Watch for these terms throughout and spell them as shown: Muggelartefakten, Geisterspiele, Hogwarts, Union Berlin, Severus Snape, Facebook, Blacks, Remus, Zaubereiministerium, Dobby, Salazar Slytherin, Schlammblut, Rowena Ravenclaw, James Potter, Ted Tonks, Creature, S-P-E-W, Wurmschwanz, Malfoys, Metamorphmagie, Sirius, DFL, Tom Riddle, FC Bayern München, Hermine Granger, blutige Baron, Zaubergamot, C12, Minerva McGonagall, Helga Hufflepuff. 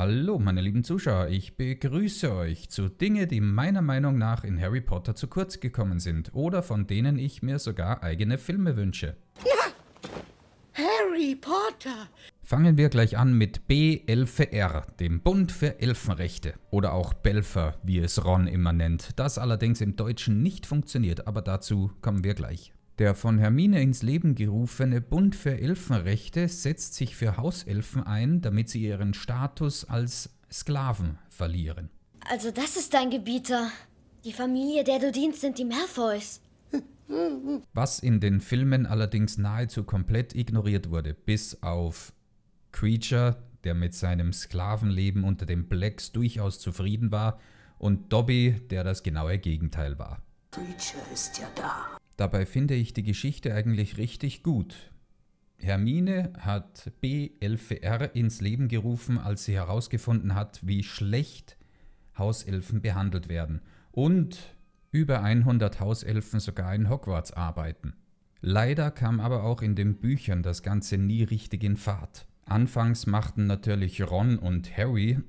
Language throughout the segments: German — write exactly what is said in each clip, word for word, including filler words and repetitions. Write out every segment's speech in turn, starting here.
Hallo meine lieben Zuschauer, ich begrüße euch zu Dinge, die meiner Meinung nach in Harry Potter zu kurz gekommen sind oder von denen ich mir sogar eigene Filme wünsche. Ja. Harry Potter! Fangen wir gleich an mit B.ELFE.R, dem Bund für Elfenrechte. Oder auch B.ELFE.R, wie es Ron immer nennt. Das allerdings im Deutschen nicht funktioniert, aber dazu kommen wir gleich. Der von Hermine ins Leben gerufene Bund für Elfenrechte setzt sich für Hauselfen ein, damit sie ihren Status als Sklaven verlieren. Also das ist dein Gebieter. Die Familie, der du dienst, sind die Malfoys. Was in den Filmen allerdings nahezu komplett ignoriert wurde, bis auf Creature, der mit seinem Sklavenleben unter den Blacks durchaus zufrieden war, und Dobby, der das genaue Gegenteil war. Creature ist ja da. Dabei finde ich die Geschichte eigentlich richtig gut. Hermine hat B.ELFE.R ins Leben gerufen, als sie herausgefunden hat, wie schlecht Hauselfen behandelt werden und über hundert Hauselfen sogar in Hogwarts arbeiten. Leider kam aber auch in den Büchern das Ganze nie richtig in Fahrt. Anfangs machten natürlich Ron und Harry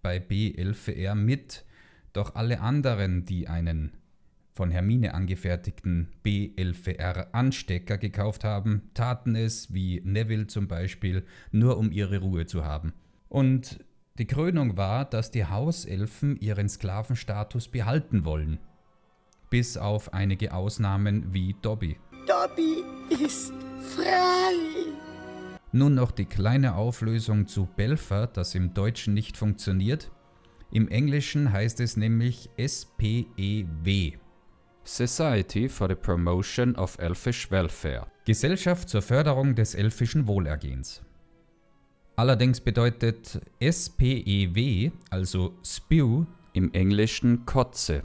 bei B.ELFE.R mit, doch alle anderen, die einen von Hermine angefertigten B.ELFE.R-Anstecker gekauft haben, taten es, wie Neville zum Beispiel, nur um ihre Ruhe zu haben. Und die Krönung war, dass die Hauselfen ihren Sklavenstatus behalten wollen. Bis auf einige Ausnahmen wie Dobby. Dobby ist frei! Nun noch die kleine Auflösung zu B.ELFE.R, das im Deutschen nicht funktioniert. Im Englischen heißt es nämlich S P E W. Society for the Promotion of Elfish Welfare. Gesellschaft zur Förderung des elfischen Wohlergehens. Allerdings bedeutet S P E W, also Spew, im Englischen Kotze.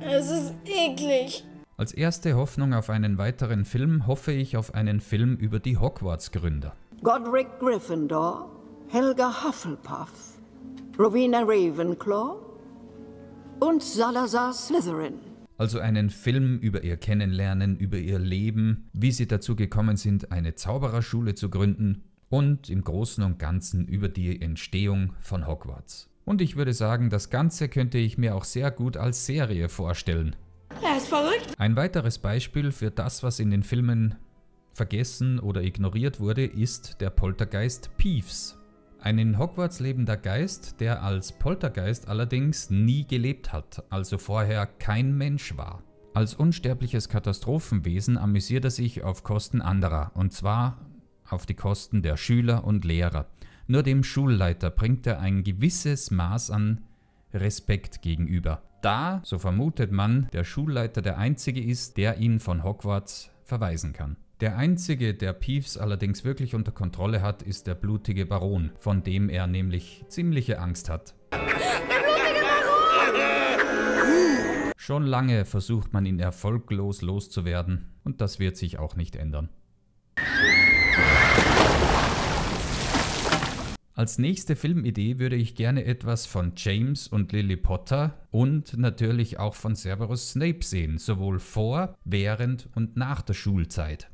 Es ist eklig. Als erste Hoffnung auf einen weiteren Film hoffe ich auf einen Film über die Hogwarts-Gründer. Godric Gryffindor, Helga Hufflepuff, Rowena Ravenclaw und Salazar Slytherin. Also einen Film über ihr Kennenlernen, über ihr Leben, wie sie dazu gekommen sind, eine Zaubererschule zu gründen und im Großen und Ganzen über die Entstehung von Hogwarts. Und ich würde sagen, das Ganze könnte ich mir auch sehr gut als Serie vorstellen. Er ist verrückt. Ein weiteres Beispiel für das, was in den Filmen vergessen oder ignoriert wurde, ist der Poltergeist Peeves. Ein in Hogwarts lebender Geist, der als Poltergeist allerdings nie gelebt hat, also vorher kein Mensch war. Als unsterbliches Katastrophenwesen amüsiert er sich auf Kosten anderer, und zwar auf die Kosten der Schüler und Lehrer. Nur dem Schulleiter bringt er ein gewisses Maß an Respekt gegenüber, da, so vermutet man, der Schulleiter der einzige ist, der ihn von Hogwarts verweisen kann. Der einzige, der Peeves allerdings wirklich unter Kontrolle hat, ist der blutige Baron, von dem er nämlich ziemliche Angst hat. Der blutige Baron! Schon lange versucht man ihn erfolglos loszuwerden und das wird sich auch nicht ändern. Als nächste Filmidee würde ich gerne etwas von James und Lily Potter und natürlich auch von Severus Snape sehen, sowohl vor, während und nach der Schulzeit.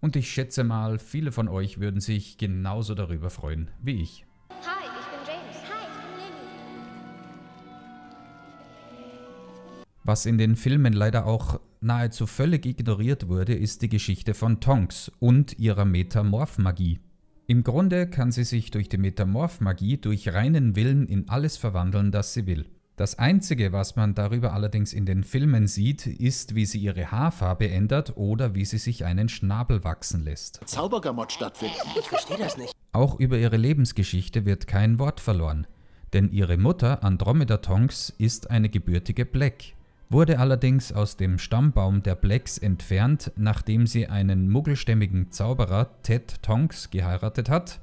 Und ich schätze mal, viele von euch würden sich genauso darüber freuen wie ich. Hi, ich bin James. Hi, ich bin Lily. Was in den Filmen leider auch nahezu völlig ignoriert wurde, ist die Geschichte von Tonks und ihrer Metamorphmagie. Im Grunde kann sie sich durch die Metamorphmagie durch reinen Willen in alles verwandeln, das sie will. Das Einzige, was man darüber allerdings in den Filmen sieht, ist, wie sie ihre Haarfarbe ändert oder wie sie sich einen Schnabel wachsen lässt. Zaubergamot stattfindet. Ich verstehe das nicht. Auch über ihre Lebensgeschichte wird kein Wort verloren, denn ihre Mutter Andromeda Tonks ist eine gebürtige Black, wurde allerdings aus dem Stammbaum der Blacks entfernt, nachdem sie einen muggelstämmigen Zauberer Ted Tonks geheiratet hat,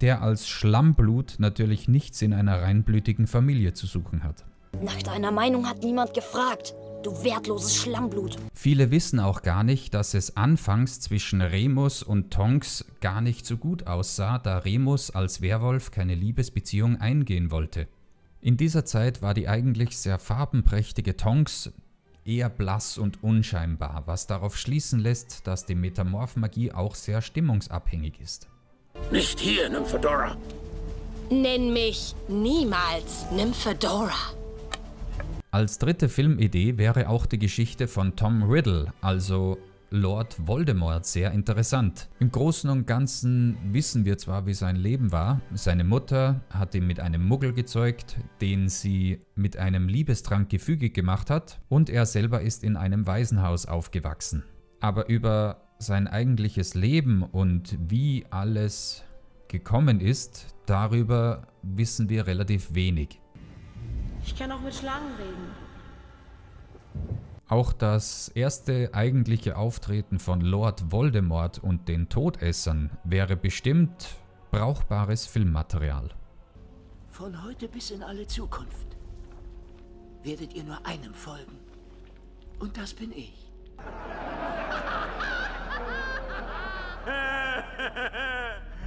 der als Schlammblut natürlich nichts in einer reinblütigen Familie zu suchen hat. Nach deiner Meinung hat niemand gefragt, du wertloses Schlammblut. Viele wissen auch gar nicht, dass es anfangs zwischen Remus und Tonks gar nicht so gut aussah, da Remus als Werwolf keine Liebesbeziehung eingehen wollte. In dieser Zeit war die eigentlich sehr farbenprächtige Tonks eher blass und unscheinbar, was darauf schließen lässt, dass die Metamorphmagie auch sehr stimmungsabhängig ist. Nicht hier, Nymphadora! Nenn mich niemals Nymphadora! Als dritte Filmidee wäre auch die Geschichte von Tom Riddle, also Lord Voldemort, sehr interessant. Im Großen und Ganzen wissen wir zwar, wie sein Leben war. Seine Mutter hat ihn mit einem Muggel gezeugt, den sie mit einem Liebestrank gefügig gemacht hat, und er selber ist in einem Waisenhaus aufgewachsen. Aber über sein eigentliches Leben und wie alles gekommen ist, darüber wissen wir relativ wenig. Ich kann auch mit Schlangen reden. Auch das erste eigentliche Auftreten von Lord Voldemort und den Todessern wäre bestimmt brauchbares Filmmaterial. Von heute bis in alle Zukunft werdet ihr nur einem folgen. Und das bin ich.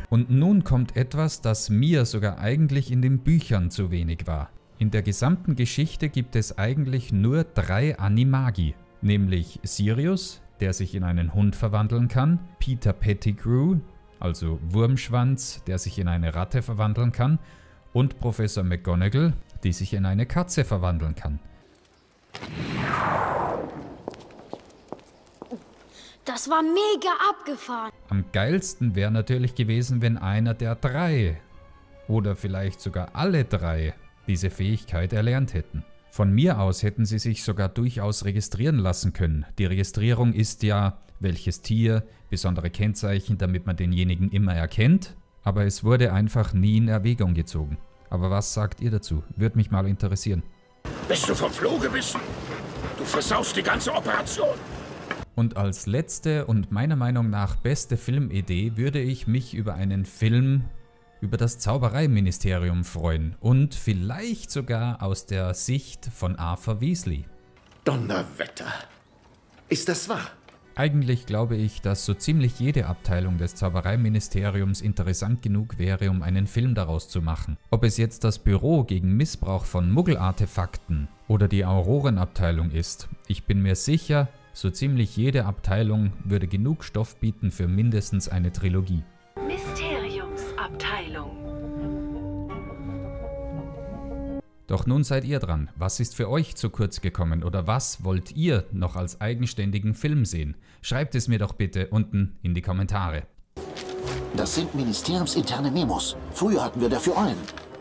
Und nun kommt etwas, das mir sogar eigentlich in den Büchern zu wenig war. In der gesamten Geschichte gibt es eigentlich nur drei Animagi, nämlich Sirius, der sich in einen Hund verwandeln kann, Peter Pettigrew, also Wurmschwanz, der sich in eine Ratte verwandeln kann, und Professor McGonagall, die sich in eine Katze verwandeln kann. Das war mega abgefahren! Am geilsten wäre natürlich gewesen, wenn einer der drei, oder vielleicht sogar alle drei, diese Fähigkeit erlernt hätten. Von mir aus hätten sie sich sogar durchaus registrieren lassen können. Die Registrierung ist ja, welches Tier, besondere Kennzeichen, damit man denjenigen immer erkennt, aber es wurde einfach nie in Erwägung gezogen. Aber was sagt ihr dazu? Würde mich mal interessieren. Bist du vom Floh gewissen? Du versaust die ganze Operation! Und als letzte und meiner Meinung nach beste Filmidee würde ich mich über einen Film über das Zaubereiministerium freuen und vielleicht sogar aus der Sicht von Arthur Weasley. Donnerwetter! Ist das wahr? Eigentlich glaube ich, dass so ziemlich jede Abteilung des Zaubereiministeriums interessant genug wäre, um einen Film daraus zu machen. Ob es jetzt das Büro gegen Missbrauch von Muggelartefakten oder die Aurorenabteilung ist, ich bin mir sicher, so ziemlich jede Abteilung würde genug Stoff bieten für mindestens eine Trilogie. Doch nun seid ihr dran. Was ist für euch zu kurz gekommen oder was wollt ihr noch als eigenständigen Film sehen? Schreibt es mir doch bitte unten in die Kommentare. Das sind ministeriumsinterne Memos. Früher hatten wir dafür einen.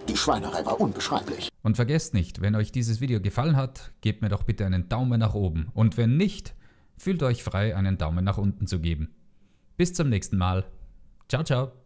Die Schweinerei war unbeschreiblich. Und vergesst nicht, wenn euch dieses Video gefallen hat, gebt mir doch bitte einen Daumen nach oben. Und wenn nicht, fühlt euch frei, einen Daumen nach unten zu geben. Bis zum nächsten Mal. Ciao, ciao.